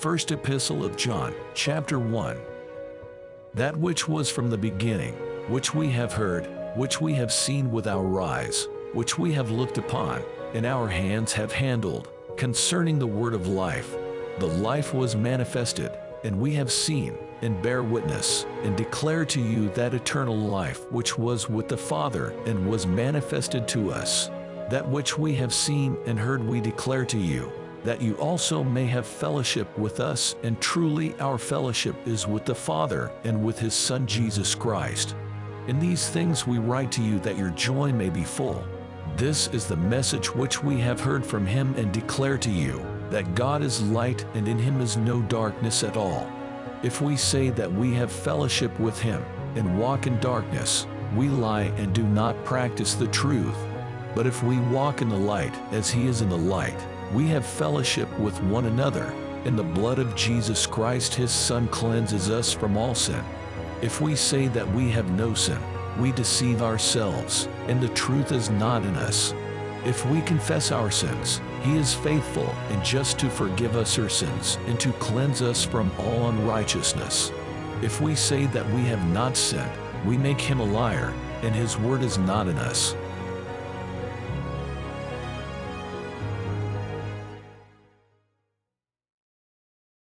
First Epistle of John, chapter 1. That which was from the beginning, which we have heard, which we have seen with our eyes, which we have looked upon, and our hands have handled, concerning the word of life. The life was manifested, and we have seen, and bear witness, and declare to you that eternal life which was with the Father, and was manifested to us. That which we have seen and heard we declare to you, that you also may have fellowship with us, and truly our fellowship is with the Father, and with His Son Jesus Christ. In these things we write to you that your joy may be full. This is the message which we have heard from Him and declare to you, that God is light and in Him is no darkness at all. If we say that we have fellowship with Him, and walk in darkness, we lie and do not practice the truth. But if we walk in the light, as He is in the light, we have fellowship with one another, and the blood of Jesus Christ His Son cleanses us from all sin. If we say that we have no sin, we deceive ourselves, and the truth is not in us. If we confess our sins, He is faithful and just to forgive us our sins and to cleanse us from all unrighteousness. If we say that we have not sinned, we make Him a liar, and His word is not in us.